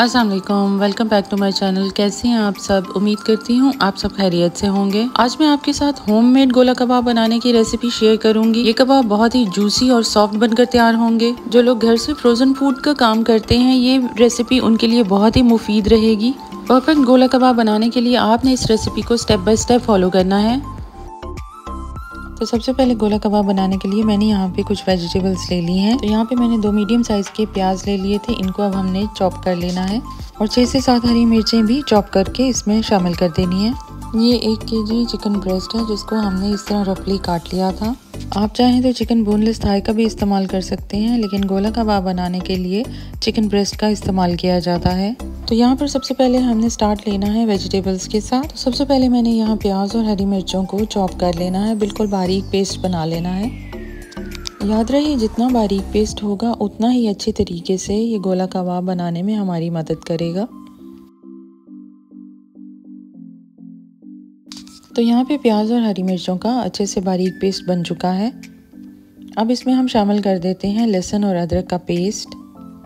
अस्सलाम वालेकुम, welcome back to my channel. कैसे हैं आप सब? उम्मीद करती हूँ आप सब खैरियत से होंगे। आज मैं आपके साथ होममेड गोला कबाब बनाने की रेसिपी शेयर करूंगी। ये कबाब बहुत ही जूसी और सॉफ्ट बनकर तैयार होंगे। जो लोग घर से फ्रोजन फूड का काम करते हैं, ये रेसिपी उनके लिए बहुत ही मुफीद रहेगी। परफेक्ट गोला कबाब बनाने के लिए आपने इस रेसिपी को स्टेप बाय स्टेप फॉलो करना है। तो सबसे पहले गोला कबाब बनाने के लिए मैंने यहाँ पे कुछ वेजिटेबल्स ले ली हैं। तो यहाँ पे मैंने 2 मीडियम साइज़ के प्याज ले लिए थे, इनको अब हमने चॉप कर लेना है। और 6 से 7 हरी मिर्चें भी चॉप करके इसमें शामिल कर देनी है। ये 1 kg चिकन ब्रेस्ट है जिसको हमने इस तरह रफली काट लिया था। आप चाहें तो चिकन बोनलेस थाई का भी इस्तेमाल कर सकते हैं, लेकिन गोला कबाब बनाने के लिए चिकन ब्रेस्ट का इस्तेमाल किया जाता है। तो यहाँ पर सबसे पहले हमने स्टार्ट लेना है वेजिटेबल्स के साथ। तो सबसे पहले मैंने यहाँ प्याज और हरी मिर्चों को चॉप कर लेना है, बिल्कुल बारीक पेस्ट बना लेना है। याद रहे, जितना बारीक पेस्ट होगा उतना ही अच्छे तरीके से ये गोला कबाब बनाने में हमारी मदद करेगा। तो यहाँ पे प्याज और हरी मिर्चों का अच्छे से बारीक पेस्ट बन चुका है। अब इसमें हम शामिल कर देते हैं लहसुन और अदरक का पेस्ट।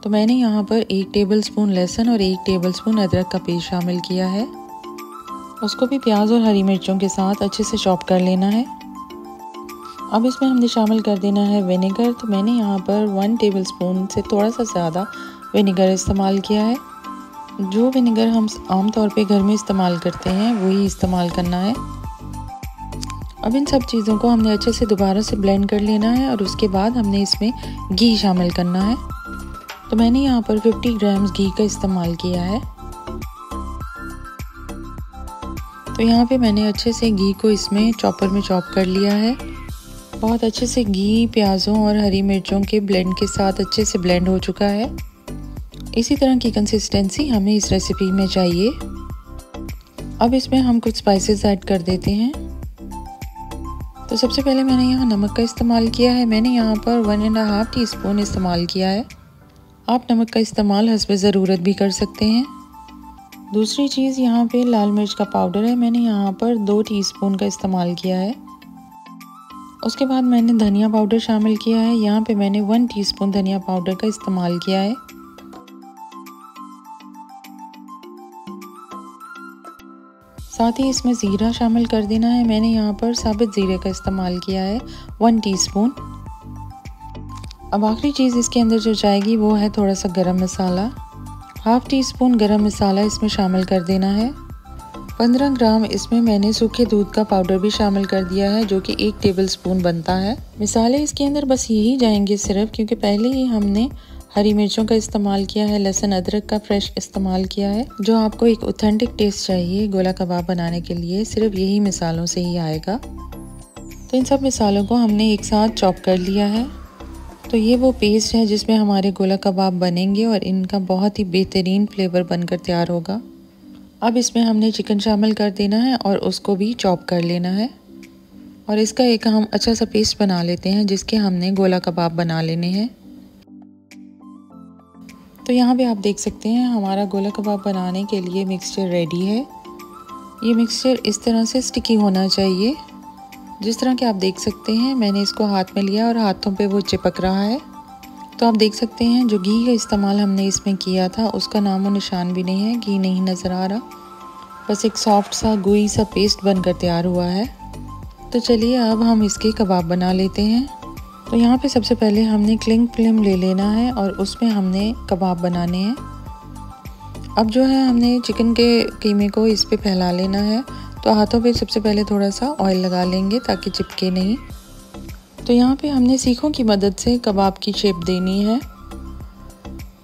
तो मैंने यहाँ पर 1 टेबलस्पून लहसुन और 1 टेबलस्पून अदरक का पेस्ट शामिल किया है। उसको भी प्याज और हरी मिर्चों के साथ अच्छे से चॉप कर लेना है। अब इसमें हमने शामिल कर देना है विनेगर। तो मैंने यहाँ पर 1 टेबलस्पून से थोड़ा सा ज़्यादा विनेगर इस्तेमाल किया है। जो विनेगर हम आमतौर पे घर में इस्तेमाल करते हैं वही इस्तेमाल करना है। अब इन सब चीज़ों को हमने अच्छे से दोबारा से ब्लेंड कर लेना है और उसके बाद हमने इसमें घी शामिल करना है। तो मैंने यहाँ पर 50 ग्राम्स घी का इस्तेमाल किया है। तो यहाँ पे मैंने अच्छे से घी को इसमें चॉपर में चॉप कर लिया है। बहुत अच्छे से घी प्याज़ों और हरी मिर्चों के ब्लेंड के साथ अच्छे से ब्लेंड हो चुका है। इसी तरह की कंसिस्टेंसी हमें इस रेसिपी में चाहिए। अब इसमें हम कुछ स्पाइसेस ऐड कर देते हैं। तो सबसे पहले मैंने यहाँ नमक का इस्तेमाल किया है। मैंने यहाँ पर 1.5 टीस्पून इस्तेमाल किया है। आप नमक का इस्तेमाल हस्ब ज़रूरत भी कर सकते हैं। दूसरी चीज़, यहाँ पे लाल मिर्च का पाउडर है। मैंने यहाँ पर 2 टीस्पून का इस्तेमाल किया है। उसके बाद मैंने धनिया पाउडर शामिल किया है। यहाँ पे मैंने 1 टीस्पून धनिया पाउडर का इस्तेमाल किया है। साथ ही इसमें ज़ीरा शामिल कर देना है। मैंने यहाँ पर साबुत ज़ीरे का इस्तेमाल किया है 1 टीस्पून। अब आखिरी चीज़ इसके अंदर जो जाएगी वो है थोड़ा सा गरम मसाला। 1/2 टीस्पून गरम मसाला इसमें शामिल कर देना है। 15 ग्राम इसमें मैंने सूखे दूध का पाउडर भी शामिल कर दिया है, जो कि 1 टेबलस्पून बनता है। मसाले इसके अंदर बस यही जाएंगे सिर्फ, क्योंकि पहले ही हमने हरी मिर्चों का इस्तेमाल किया है, लहसुन अदरक का फ्रेश इस्तेमाल किया है। जो आपको एक ऑथेंटिक टेस्ट चाहिए गोला कबाब बनाने के लिए, सिर्फ यही मिसालों से ही आएगा। तो इन सब मिसालों को हमने एक साथ चॉप कर लिया है। तो ये वो पेस्ट है जिसमें हमारे गोला कबाब बनेंगे और इनका बहुत ही बेहतरीन फ्लेवर बनकर तैयार होगा। अब इसमें हमने चिकन शामिल कर देना है और उसको भी चॉप कर लेना है। और इसका एक हम अच्छा सा पेस्ट बना लेते हैं जिसके हमने गोला कबाब बना लेने हैं। तो यहाँ पे आप देख सकते हैं हमारा गोला कबाब बनाने के लिए मिक्सचर रेडी है। ये मिक्सचर इस तरह से स्टिकी होना चाहिए। जिस तरह के आप देख सकते हैं, मैंने इसको हाथ में लिया और हाथों पे वो चिपक रहा है। तो आप देख सकते हैं जो घी का इस्तेमाल हमने इसमें किया था उसका नामो निशान भी नहीं है, घी नहीं नज़र आ रहा। बस एक सॉफ्ट सा गुई सा पेस्ट बनकर तैयार हुआ है। तो चलिए अब हम इसके कबाब बना लेते हैं। तो यहाँ पे सबसे पहले हमने क्लिंग फिल्म ले लेना है और उसमें हमने कबाब बनाने हैं। अब जो है हमने चिकन के कीमे को इस पे फैला लेना है। तो हाथों पे सबसे पहले थोड़ा सा ऑयल लगा लेंगे ताकि चिपके नहीं। तो यहाँ पे हमने सीखों की मदद से कबाब की शेप देनी है।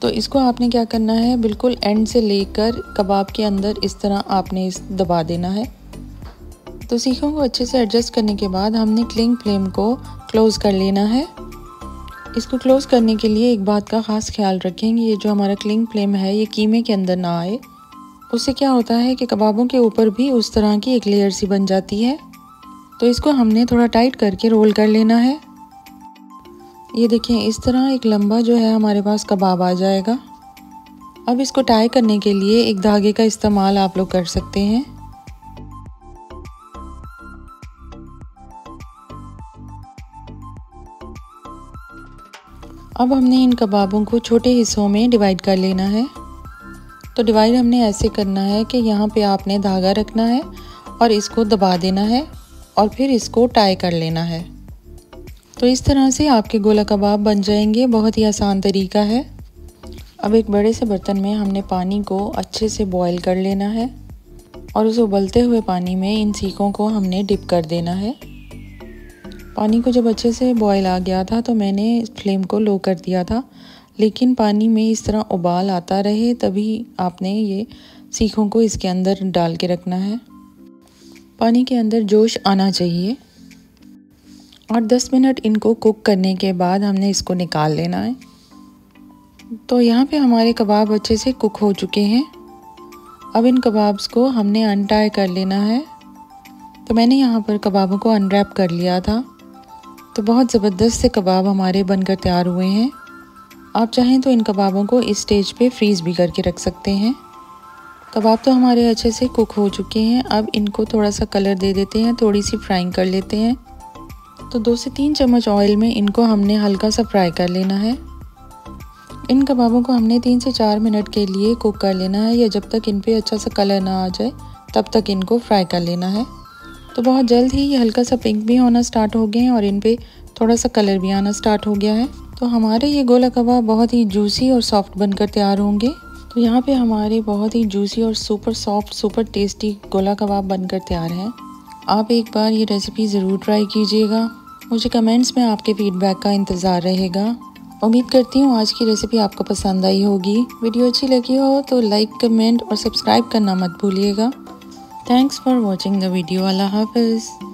तो इसको आपने क्या करना है, बिल्कुल एंड से लेकर कबाब के अंदर इस तरह आपने इस दबा देना है। तो सीखों को अच्छे से एडजस्ट करने के बाद हमने क्लिंग फ्लेम को क्लोज़ कर लेना है। इसको क्लोज़ करने के लिए एक बात का ख़ास ख्याल रखेंगे, ये जो हमारा क्लिंग फ्लेम है ये कीमे के अंदर ना आए। उससे क्या होता है कि कबाबों के ऊपर भी उस तरह की एक लेयर सी बन जाती है। तो इसको हमने थोड़ा टाइट करके रोल कर लेना है। ये देखें, इस तरह एक लंबा जो है हमारे पास कबाब आ जाएगा। अब इसको टाई करने के लिए एक धागे का इस्तेमाल आप लोग कर सकते हैं। अब हमने इन कबाबों को छोटे हिस्सों में डिवाइड कर लेना है। तो डिवाइड हमने ऐसे करना है कि यहाँ पे आपने धागा रखना है और इसको दबा देना है और फिर इसको टाई कर लेना है। तो इस तरह से आपके गोला कबाब बन जाएंगे। बहुत ही आसान तरीका है। अब एक बड़े से बर्तन में हमने पानी को अच्छे से बॉयल कर लेना है और उस उबलते हुए पानी में इन सीखों को हमने डिप कर देना है। पानी को जब अच्छे से बॉयल आ गया था तो मैंने फ्लेम को लो कर दिया था, लेकिन पानी में इस तरह उबाल आता रहे तभी आपने ये सीखों को इसके अंदर डाल के रखना है। पानी के अंदर जोश आना चाहिए और 10 मिनट इनको कुक करने के बाद हमने इसको निकाल लेना है। तो यहाँ पे हमारे कबाब अच्छे से कुक हो चुके हैं। अब इन कबाब्स को हमने अनटाई कर लेना है। तो मैंने यहाँ पर कबाबों को अनरैप कर लिया था। तो बहुत ज़बरदस्त से कबाब हमारे बनकर तैयार हुए हैं। आप चाहें तो इन कबाबों को इस स्टेज पे फ्रीज़ भी करके रख सकते हैं। कबाब तो हमारे अच्छे से कुक हो चुके हैं। अब इनको थोड़ा सा कलर दे देते हैं, थोड़ी सी फ्राइंग कर लेते हैं। तो 2 से 3 चम्मच ऑयल में इनको हमने हल्का सा फ्राई कर लेना है। इन कबाबों को हमने 3 से 4 मिनट के लिए कुक कर लेना है या जब तक इन पे अच्छा सा कलर ना आ जाए तब तक इनको फ्राई कर लेना है। तो बहुत जल्द ही ये हल्का सा पिंक भी होना स्टार्ट हो गए हैं और इन पे थोड़ा सा कलर भी आना स्टार्ट हो गया है। तो हमारे ये गोला कबाब बहुत ही जूसी और सॉफ्ट बनकर तैयार होंगे। तो यहाँ पे हमारे बहुत ही जूसी और super soft super tasty gola कबाब बनकर तैयार है। आप एक बार ये रेसिपी ज़रूर ट्राई कीजिएगा। मुझे कमेंट्स में आपके फीडबैक का इंतज़ार रहेगा। उम्मीद करती हूँ आज की रेसिपी आपको पसंद आई होगी। वीडियो अच्छी लगी हो तो लाइक, कमेंट और सब्सक्राइब करना मत भूलिएगा। Thanks for watching the video. अल्लाह हाफिज़।